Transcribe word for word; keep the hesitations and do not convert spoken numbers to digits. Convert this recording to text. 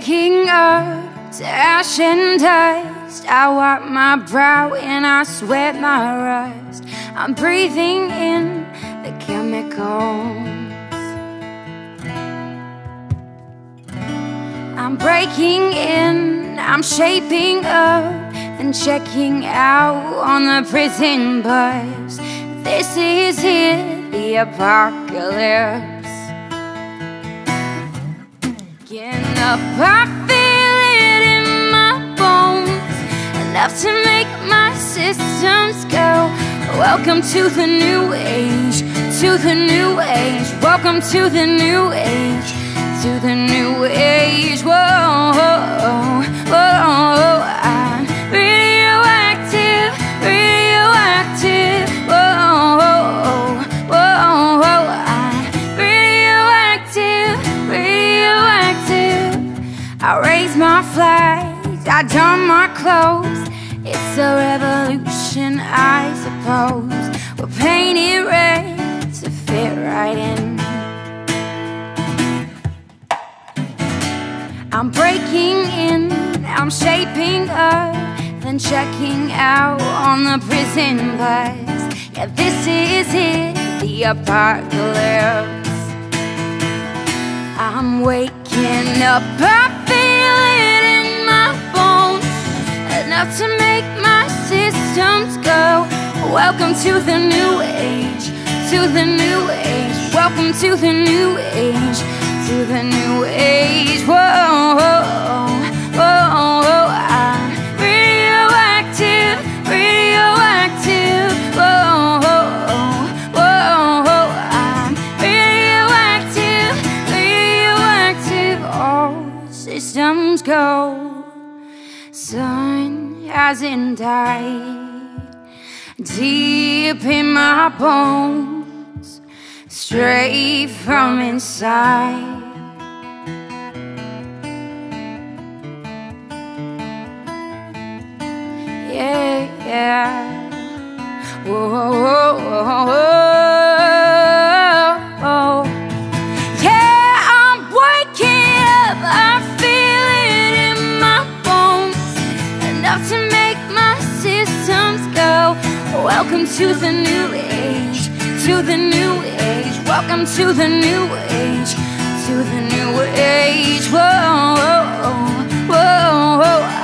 waking up to ash and dust. I wipe my brow and I sweat my rust. I'm breathing in the chemicals. I'm breaking in, I'm shaping up and checking out on the prison bus. This is it, the apocalypse. Getting up, I feel it in my bones, enough to make my systems go. Welcome to the new age, to the new age. Welcome to the new age, to the new age. Whoa, whoa, whoa. I'm radioactive, radioactive. Whoa, whoa, whoa. I'm radioactive, radioactive. I raise my flags, I don my clothes. It's a revolution, I suppose. We're painted red to fit right in. I'm breaking in, I'm shaping up, then checking out on the prison bus. Yeah, this is it, the apocalypse. I'm waking up, I feel it in my bones, enough to make my systems go. Welcome to the new age, to the new age. Welcome to the new age, to the new age. Whoa, whoa, whoa, whoa. I'm radioactive, radioactive. Whoa, whoa, whoa, whoa. I'm radioactive, radioactive. All systems go. Sun hasn't died. Deep in my bones, straight from inside. Yeah, yeah. Whoa, whoa, whoa, whoa. Yeah, I'm waking up, I feel it in my bones, enough to make my systems go. Welcome to the new age, to the new age. Welcome to the new age, to the new age. Whoa, whoa, whoa, whoa.